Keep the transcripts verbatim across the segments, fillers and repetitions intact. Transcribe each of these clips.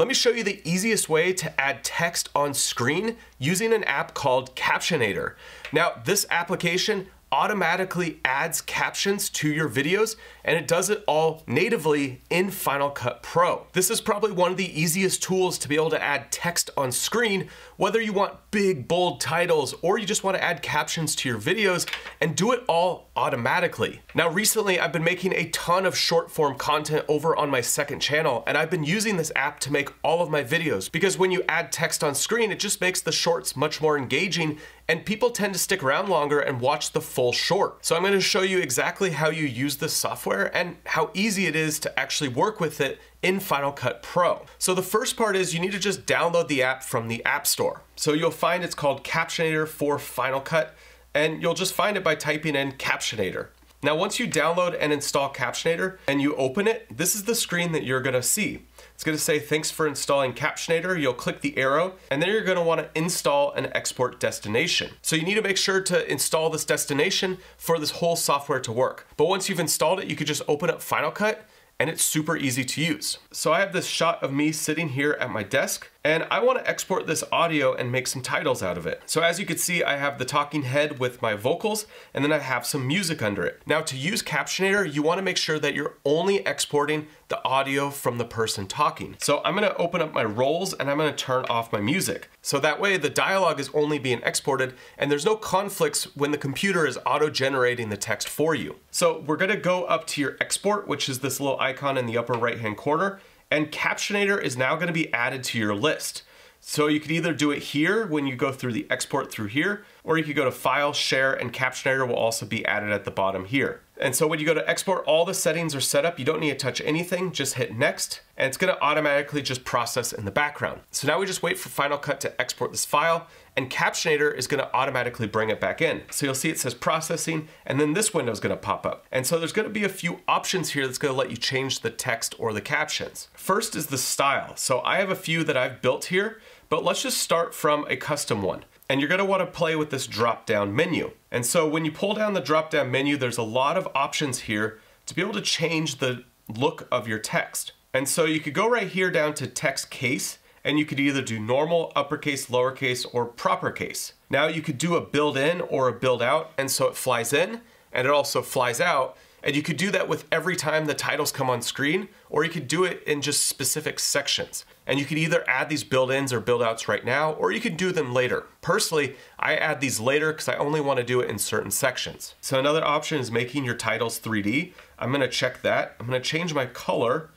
Let me show you the easiest way to add text on screen using an app called Captionator. Now, this application automatically adds captions to your videos, and it does it all natively in Final Cut Pro. This is probably one of the easiest tools to be able to add text on screen, whether you want big, bold titles, or you just want to add captions to your videos and do it all automatically. Now, recently, I've been making a ton of short form content over on my second channel, and I've been using this app to make all of my videos, because when you add text on screen, it just makes the shorts much more engaging, and people tend to stick around longer and watch the full short. So I'm going to show you exactly how you use this software and how easy it is to actually work with it in Final Cut Pro. So the first part is you need to just download the app from the App Store. So you'll find it's called Captionator for Final Cut, and you'll just find it by typing in Captionator. Now, once you download and install Captionator and you open it, this is the screen that you're going to see. It's going to say, thanks for installing Captionator. You'll click the arrow, and then you're going to want to install and export destination. So you need to make sure to install this destination for this whole software to work. But once you've installed it, you could just open up Final Cut, and it's super easy to use. So I have this shot of me sitting here at my desk, and I want to export this audio and make some titles out of it. So as you can see, I have the talking head with my vocals, and then I have some music under it. Now, to use Captionator, you want to make sure that you're only exporting the audio from the person talking. So I'm going to open up my rolls, and I'm going to turn off my music. So that way the dialogue is only being exported, and there's no conflicts when the computer is auto-generating the text for you. So we're going to go up to your export, which is this little icon in the upper right-hand corner, and Captionator is now going to be added to your list. So you could either do it here when you go through the export through here, or you could go to File, Share, and Captionator will also be added at the bottom here. And so when you go to export, all the settings are set up. You don't need to touch anything, just hit next, and it's gonna automatically just process in the background. So now we just wait for Final Cut to export this file, and Captionator is gonna automatically bring it back in. So you'll see it says processing, and then this window is gonna pop up. And so there's gonna be a few options here that's gonna let you change the text or the captions. First is the style. So I have a few that I've built here, but let's just start from a custom one. And you're gonna wanna play with this drop-down menu. And so when you pull down the drop-down menu, there's a lot of options here to be able to change the look of your text. And so you could go right here down to text case, and you could either do normal, uppercase, lowercase, or proper case. Now you could do a build in or a build out, and so it flies in, and it also flies out, and you could do that with every time the titles come on screen, or you could do it in just specific sections. And you could either add these build-ins or build-outs right now, or you could do them later. Personally, I add these later because I only want to do it in certain sections. So another option is making your titles three D. I'm going to check that. I'm going to change my color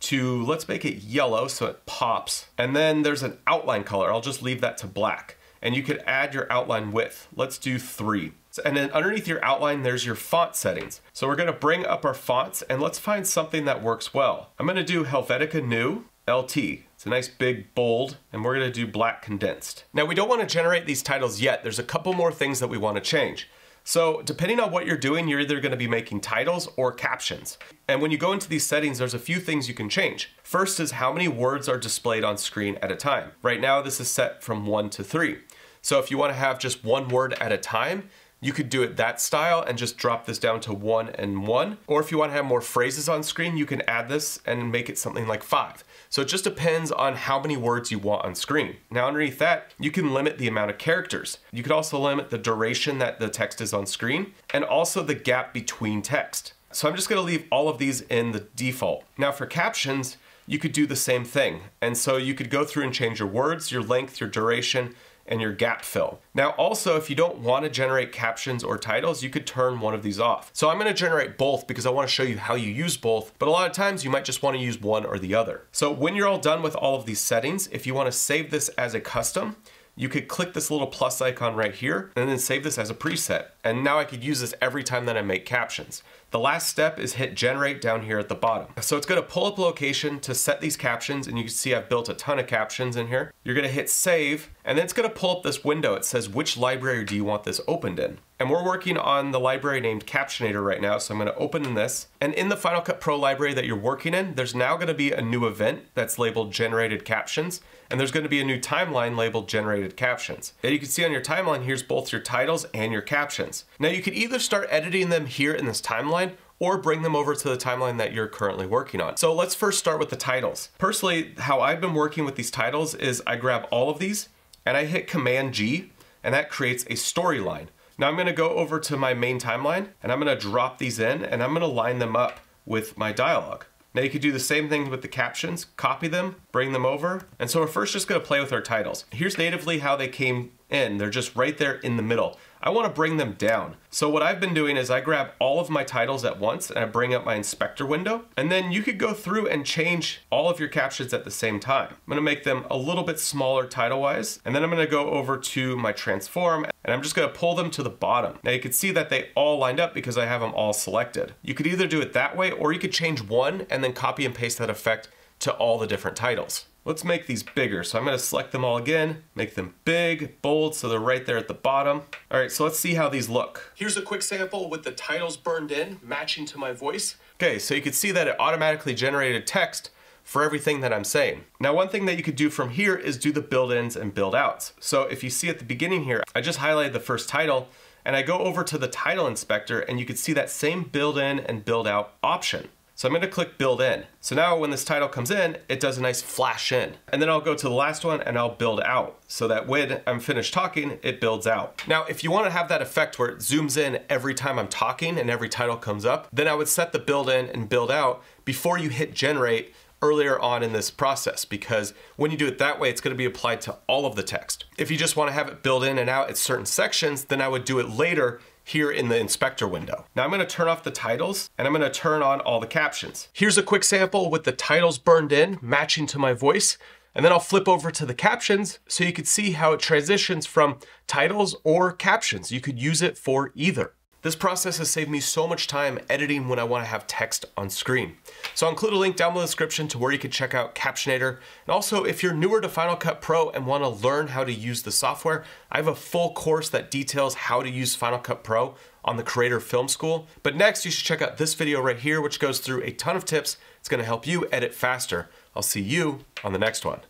to, let's make it yellow so it pops. And then there's an outline color. I'll just leave that to black. And you could add your outline width. Let's do three. And then underneath your outline, there's your font settings. So we're gonna bring up our fonts, and let's find something that works well. I'm gonna do Helvetica New L T. It's a nice big bold, and we're gonna do black condensed. Now, we don't wanna generate these titles yet. There's a couple more things that we wanna change. So depending on what you're doing, you're either gonna be making titles or captions. And when you go into these settings, there's a few things you can change. First is how many words are displayed on screen at a time. Right now, this is set from one to three. So if you wanna have just one word at a time, you could do it that style and just drop this down to one and one. Or if you want to have more phrases on screen, you can add this and make it something like five. So it just depends on how many words you want on screen. Now, underneath that, you can limit the amount of characters. You could also limit the duration that the text is on screen, and also the gap between text. So I'm just going to leave all of these in the default. Now, for captions, you could do the same thing. And so you could go through and change your words, your length, your duration, and your gap fill. Now, also, if you don't want to generate captions or titles, you could turn one of these off. So I'm going to generate both because I want to show you how you use both, but a lot of times you might just want to use one or the other. So when you're all done with all of these settings, if you want to save this as a custom, you could click this little plus icon right here and then save this as a preset. And now I could use this every time that I make captions. The last step is hit generate down here at the bottom. So it's gonna pull up a location to set these captions, and you can see I've built a ton of captions in here. You're gonna hit save, and then it's gonna pull up this window. It says, which library do you want this opened in? And we're working on the library named Captionator right now, so I'm gonna open in this. And in the Final Cut Pro library that you're working in, there's now gonna be a new event that's labeled Generated Captions, and there's gonna be a new timeline labeled Generated Captions. And you can see on your timeline, here's both your titles and your captions. Now, you could either start editing them here in this timeline, or bring them over to the timeline that you're currently working on. So let's first start with the titles. Personally, how I've been working with these titles is I grab all of these and I hit Command G, and that creates a storyline. Now I'm gonna go over to my main timeline and I'm gonna drop these in and I'm gonna line them up with my dialogue. Now you could do the same thing with the captions, copy them, bring them over. And so we're first just gonna play with our titles. Here's natively how they came in. They're just right there in the middle. I wanna bring them down. So what I've been doing is I grab all of my titles at once and I bring up my inspector window. And then you could go through and change all of your captions at the same time. I'm gonna make them a little bit smaller title-wise. And then I'm gonna go over to my transform and I'm just gonna pull them to the bottom. Now you can see that they all lined up because I have them all selected. You could either do it that way or you could change one and then copy and paste that effect to all the different titles. Let's make these bigger. So I'm gonna select them all again, make them big, bold, so they're right there at the bottom. All right, so let's see how these look. Here's a quick sample with the titles burned in, matching to my voice. Okay, so you can see that it automatically generated text for everything that I'm saying. Now, one thing that you could do from here is do the build-ins and build-outs. So if you see at the beginning here, I just highlighted the first title and I go over to the title inspector and you can see that same build-in and build-out option. So I'm gonna click build in. So now when this title comes in, it does a nice flash in. And then I'll go to the last one and I'll build out so that when I'm finished talking, it builds out. Now, if you wanna have that effect where it zooms in every time I'm talking and every title comes up, then I would set the build in and build out before you hit generate earlier on in this process, because when you do it that way, it's gonna be applied to all of the text. If you just wanna have it build in and out at certain sections, then I would do it later here in the inspector window. Now I'm gonna turn off the titles and I'm gonna turn on all the captions. Here's a quick sample with the titles burned in, matching to my voice, and then I'll flip over to the captions so you can see how it transitions from titles or captions. You could use it for either. This process has saved me so much time editing when I wanna have text on screen. So I'll include a link down below in the description to where you can check out Captionator. And also, if you're newer to Final Cut Pro and wanna learn how to use the software, I have a full course that details how to use Final Cut Pro on the Creator Film School. But next, you should check out this video right here, which goes through a ton of tips. It's gonna help you edit faster. I'll see you on the next one.